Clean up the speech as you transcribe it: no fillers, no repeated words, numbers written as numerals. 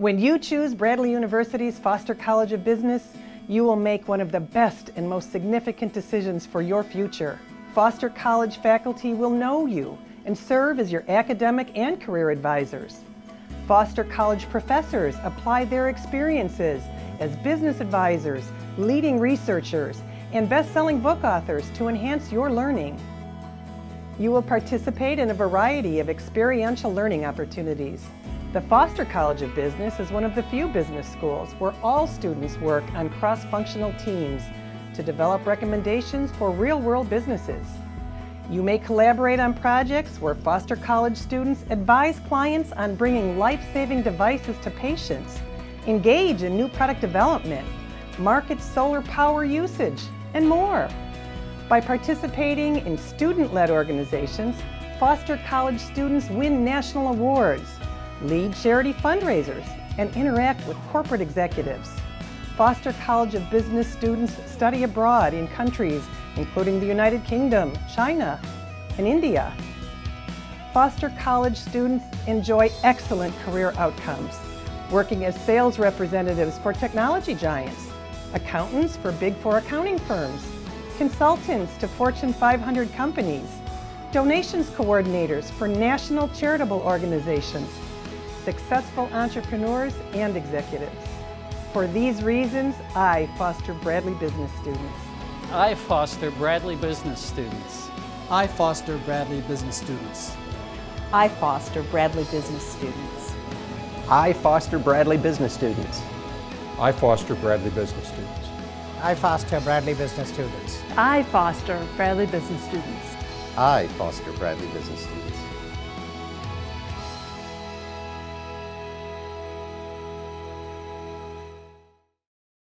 When you choose Bradley University's Foster College of Business, you will make one of the best and most significant decisions for your future. Foster College faculty will know you and serve as your academic and career advisors. Foster College professors apply their experiences as business advisors, leading researchers, and best-selling book authors to enhance your learning. You will participate in a variety of experiential learning opportunities. The Foster College of Business is one of the few business schools where all students work on cross-functional teams to develop recommendations for real-world businesses. You may collaborate on projects where Foster College students advise clients on bringing life-saving devices to patients, engage in new product development, market solar power usage, and more. By participating in student-led organizations, Foster College students win national awards, lead charity fundraisers, and interact with corporate executives. Foster College of Business students study abroad in countries including the United Kingdom, China, and India. Foster College students enjoy excellent career outcomes, working as sales representatives for technology giants, accountants for Big Four accounting firms, consultants to Fortune 500 companies, donations coordinators for national charitable organizations, successful entrepreneurs and executives. For these reasons, I foster Bradley Business students. I foster Bradley Business students. I foster Bradley Business students. I foster Bradley Business students. I foster Bradley Business students. I foster Bradley Business students. I foster Bradley Business students. I foster Bradley Business students. I foster Bradley Business students.